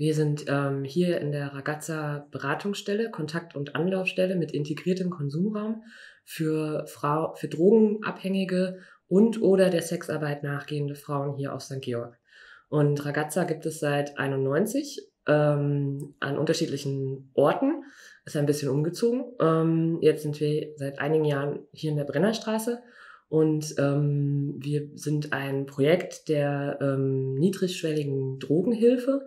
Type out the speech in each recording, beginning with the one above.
Wir sind hier in der Ragazza Beratungsstelle, Kontakt- und Anlaufstelle mit integriertem Konsumraum für drogenabhängige und oder der Sexarbeit nachgehende Frauen hier auf St. Georg. Und Ragazza gibt es seit 91 an unterschiedlichen Orten, ist ein bisschen umgezogen. Jetzt sind wir seit einigen Jahren hier in der Brennerstraße. Und wir sind ein Projekt der niedrigschwelligen Drogenhilfe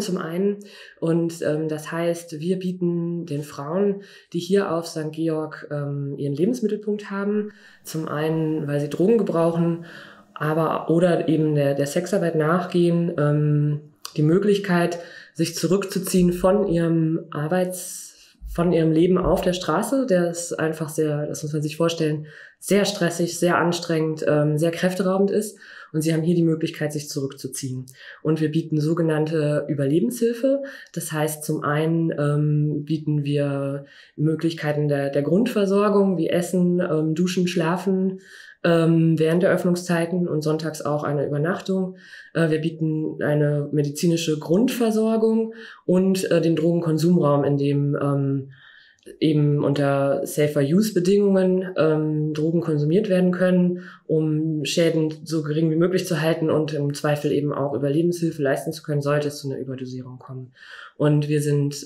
zum einen. Und das heißt, wir bieten den Frauen, die hier auf St. Georg ihren Lebensmittelpunkt haben, zum einen, weil sie Drogen gebrauchen, aber oder eben der Sexarbeit nachgehen, die Möglichkeit, sich zurückzuziehen von ihrem von ihrem Leben auf der Straße. Der ist einfach sehr, das muss man sich vorstellen, sehr stressig, sehr anstrengend, sehr kräfteraubend ist. Und sie haben hier die Möglichkeit, sich zurückzuziehen. Und wir bieten sogenannte Überlebenshilfe. Das heißt, zum einen bieten wir Möglichkeiten der Grundversorgung, wie Essen, Duschen, Schlafen, während der Öffnungszeiten und sonntags auch eine Übernachtung. Wir bieten eine medizinische Grundversorgung und den Drogenkonsumraum, in dem eben unter Safer-Use-Bedingungen Drogen konsumiert werden können, um Schäden so gering wie möglich zu halten und im Zweifel eben auch Überlebenshilfe leisten zu können, sollte es zu einer Überdosierung kommen. Und wir sind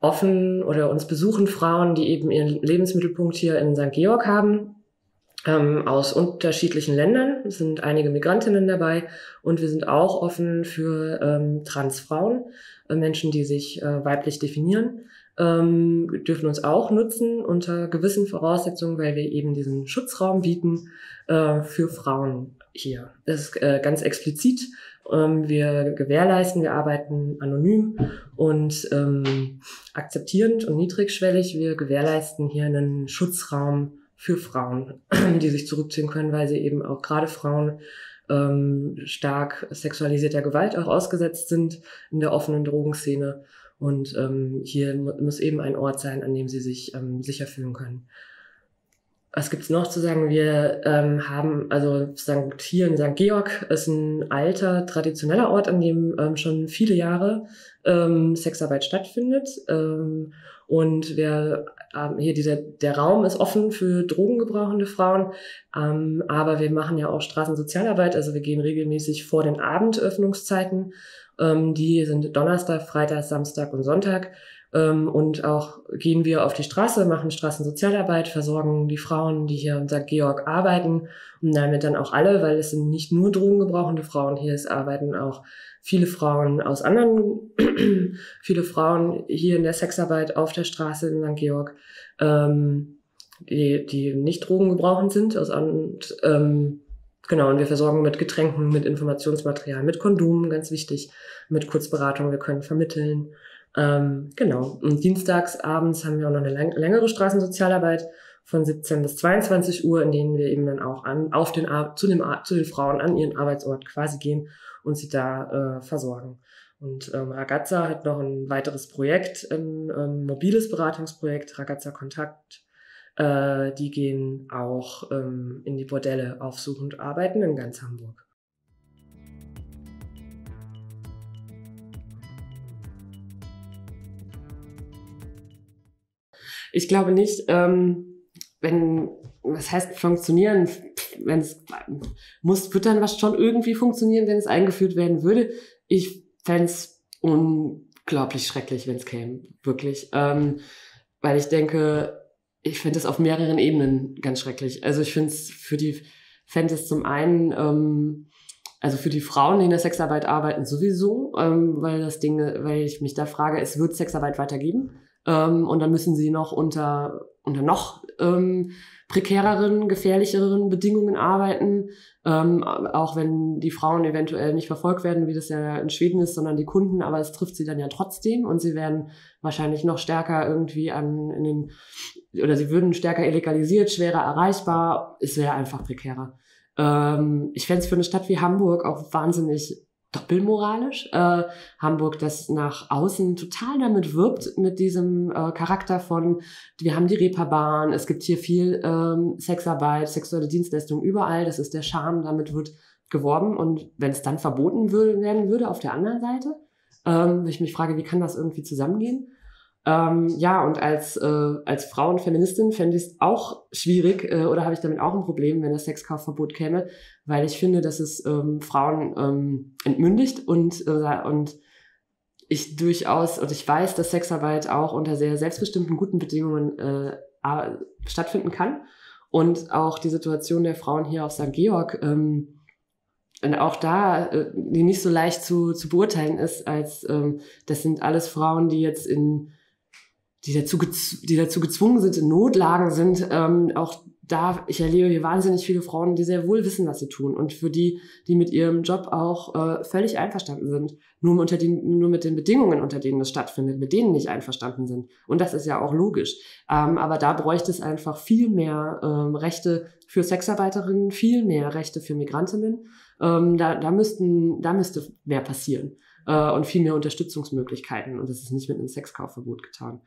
offen oder uns besuchen Frauen, die eben ihren Lebensmittelpunkt hier in St. Georg haben, aus unterschiedlichen Ländern. Es sind einige Migrantinnen dabei und wir sind auch offen für Transfrauen, Menschen, die sich weiblich definieren, dürfen uns auch nutzen unter gewissen Voraussetzungen, weil wir eben diesen Schutzraum bieten für Frauen hier. Das ist ganz explizit. Wir gewährleisten, wir arbeiten anonym und akzeptierend und niedrigschwellig. Wir gewährleisten hier einen Schutzraum für Frauen, die sich zurückziehen können, weil sie eben auch gerade Frauen stark sexualisierter Gewalt auch ausgesetzt sind in der offenen Drogenszene. Und hier muss eben ein Ort sein, an dem sie sich sicher fühlen können. Was gibt's noch zu sagen? Wir haben, also hier in St. Georg ist ein alter, traditioneller Ort, an dem schon viele Jahre Sexarbeit stattfindet. Und wir hier der Raum ist offen für drogengebrauchende Frauen, aber wir machen ja auch Straßensozialarbeit, also wir gehen regelmäßig vor den Abendöffnungszeiten. Die sind Donnerstag, Freitag, Samstag und Sonntag. Und auch gehen wir auf die Straße, machen Straßensozialarbeit, versorgen die Frauen, die hier in St. Georg arbeiten und damit dann auch alle, weil es sind nicht nur drogengebrauchende Frauen hier, es arbeiten auch viele Frauen aus anderen, viele Frauen hier in der Sexarbeit auf der Straße in St. Georg, die nicht drogengebrauchend sind. Genau, und wir versorgen mit Getränken, mit Informationsmaterial, mit Kondomen, ganz wichtig, mit Kurzberatung, wir können vermitteln. Genau, und dienstags abends haben wir auch noch eine längere Straßensozialarbeit von 17 bis 22 Uhr, in denen wir eben dann auch zu den Frauen an ihren Arbeitsort quasi gehen und sie da versorgen. Und Ragazza hat noch ein weiteres Projekt, ein mobiles Beratungsprojekt, Ragazza Kontakt. Die gehen auch in die Bordelle aufsuchend arbeiten in ganz Hamburg. Ich glaube nicht, was heißt funktionieren, wird dann was schon irgendwie funktionieren, wenn es eingeführt werden würde. Ich fände es unglaublich schrecklich, wenn es käme, wirklich. Weil ich denke, ich finde es auf mehreren Ebenen ganz schrecklich. Also ich finde es zum einen, also für die Frauen, die in der Sexarbeit arbeiten, sowieso, weil ich mich da frage, es wird Sexarbeit weitergeben. Und dann müssen sie noch unter noch prekäreren, gefährlicheren Bedingungen arbeiten, auch wenn die Frauen eventuell nicht verfolgt werden, wie das ja in Schweden ist, sondern die Kunden, aber es trifft sie dann ja trotzdem und sie werden wahrscheinlich noch stärker irgendwie sie würden stärker illegalisiert, schwerer erreichbar, es wäre einfach prekärer. Ich fände es für eine Stadt wie Hamburg auch wahnsinnig doppelmoralisch. Hamburg, das nach außen total damit wirbt, mit diesem Charakter von, wir haben die Reeperbahn, es gibt hier viel Sexarbeit, sexuelle Dienstleistung überall, das ist der Charme, damit wird geworben. Und wenn es dann verboten werden würde auf der anderen Seite, ich mich frage, wie kann das irgendwie zusammengehen? Ja, und als Frauenfeministin fände ich es auch schwierig oder habe ich damit auch ein Problem, wenn das Sexkaufverbot käme, weil ich finde, dass es Frauen entmündigt und ich durchaus, und ich weiß, dass Sexarbeit auch unter sehr selbstbestimmten, guten Bedingungen stattfinden kann und auch die Situation der Frauen hier auf St. Georg und auch da, die nicht so leicht zu beurteilen ist, als das sind alles Frauen, die jetzt die dazu gezwungen sind, in Notlagen sind. Auch da, ich erlebe hier wahnsinnig viele Frauen, die sehr wohl wissen, was sie tun und für die mit ihrem Job auch völlig einverstanden sind, nur mit den Bedingungen, unter denen das stattfindet, mit denen nicht einverstanden sind. Und das ist ja auch logisch. Aber da bräuchte es einfach viel mehr Rechte für Sexarbeiterinnen, viel mehr Rechte für Migrantinnen. Da müsste mehr passieren und viel mehr Unterstützungsmöglichkeiten. Und das ist nicht mit einem Sexkaufverbot getan.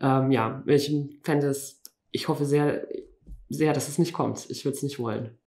Ja, ich hoffe sehr, sehr, dass es nicht kommt. Ich würde es nicht wollen.